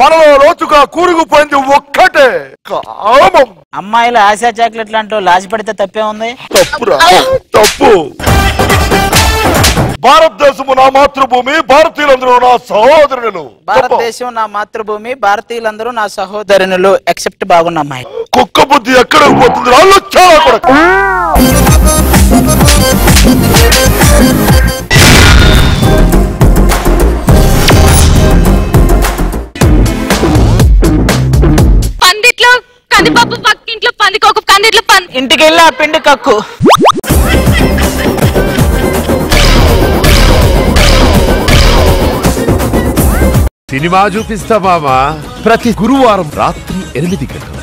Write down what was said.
మనలో లోతుగా కూరుకుపోయింది ఒక్కటే కామం. అమ్మాయిల ఆశా చాక్లెట్ లాంటి లాజి పడితే తప్పే ఉంది? తప్పురా, తప్పు. భారతదేశము నా మాతృభూమి, భారతీయులందరూ నా సహోదరులు. భారతదేశం నా మాతృభూమి, భారతీయులందరూ నా సహోదరులు. ఎక్సెప్ట్ బాగున్న అమ్మాయి. కుక్క బుద్ధి ఎక్కడికి పోతుంది? పందిట్లో కందిపప్పు, పక్కింట్లో పందికొక్కు, కందిట్లో పంది, ఇంటికి వెళ్ళి ఆ పిండి కక్కు. సినిమా చూపిస్తా మామా, ప్రతి గురువారం రాత్రి 8 గంటలకు.